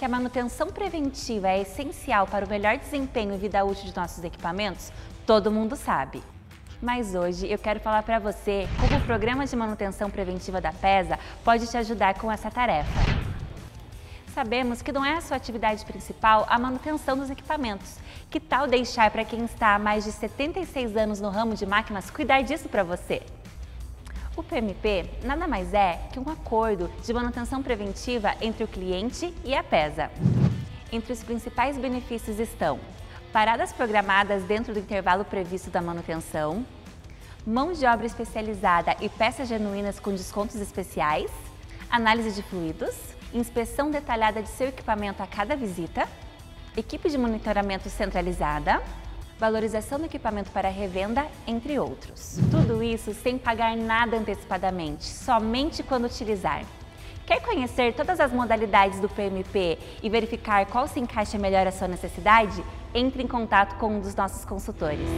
que a manutenção preventiva é essencial para o melhor desempenho e vida útil de nossos equipamentos, todo mundo sabe. Mas hoje eu quero falar para você como o Programa de Manutenção Preventiva da PESA pode te ajudar com essa tarefa. Sabemos que não é a sua atividade principal a manutenção dos equipamentos. Que tal deixar para quem está há mais de 76 anos no ramo de máquinas cuidar disso para você? O PMP nada mais é que um acordo de manutenção preventiva entre o cliente e a PESA. Entre os principais benefícios estão paradas programadas dentro do intervalo previsto da manutenção, mão de obra especializada e peças genuínas com descontos especiais, análise de fluidos, inspeção detalhada de seu equipamento a cada visita, equipe de monitoramento centralizada, valorização do equipamento para revenda, entre outros. Tudo isso sem pagar nada antecipadamente, somente quando utilizar. Quer conhecer todas as modalidades do PMP e verificar qual se encaixa melhor à sua necessidade? Entre em contato com um dos nossos consultores.